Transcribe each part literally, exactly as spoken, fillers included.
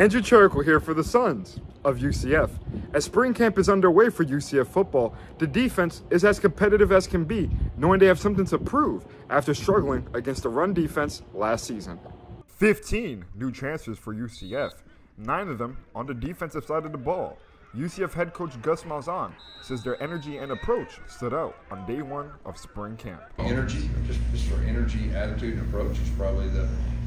Andrew Cherico here for the Sons of U C F. As spring camp is underway for U C F football, the defense is as competitive as can be, knowing they have something to prove after struggling against the run defense last season. fifteen new transfers for U C F, nine of them on the defensive side of the ball. U C F head coach Gus Malzahn says their energy and approach stood out on day one of spring camp. Energy, just, just for energy, attitude, and approach is probably the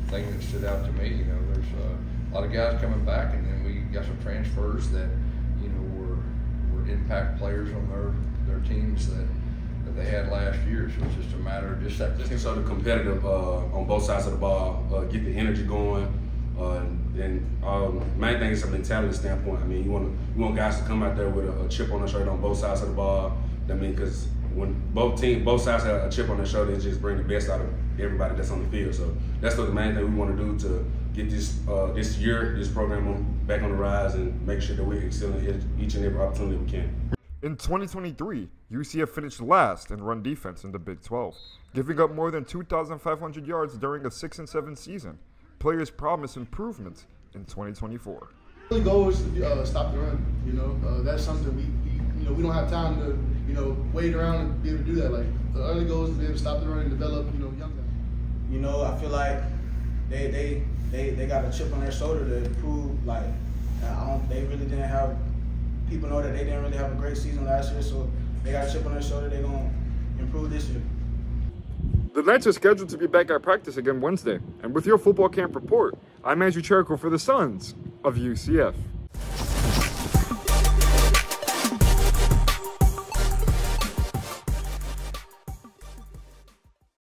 thing that stood out to me. You know, there's uh, a lot of guys coming back, and then we got some transfers that, you know, were were impact players on their their teams that, that they had last year. So it's just a matter of just that. Just sort of competitive uh, on both sides of the ball, uh, get the energy going, uh, and, and um, main thing is a mentality standpoint. I mean, you want you want guys to come out there with a, a chip on their shoulder on both sides of the ball. I mean, because when both team, both sides have a chip on their shoulder, it's just bring the best out of everybody that's on the field. So that's what the main thing we want to do to get this uh, this year, this program on, back on the rise and make sure that we're excelling each and every opportunity we can. In twenty twenty-three, U C F finished last in run defense in the Big twelve, giving up more than two thousand five hundred yards during a six and seven season. Players promise improvements in twenty twenty-four. The goal is to uh, stop the run. You know, uh, that's something we, we, you know, we don't have time to, you know, wait around and be able to do that. Like, the other goal is to be able to stop the run and develop, you know, young guys. You know, I feel like they they they they got a chip on their shoulder to improve. Like, I don't, they really didn't have, people know that they didn't really have a great season last year, so they got a chip on their shoulder. They're gonna improve this year. The Knights are scheduled to be back at practice again Wednesday. And with your football camp report, I'm Andrew Cherico for the Sons of U C F.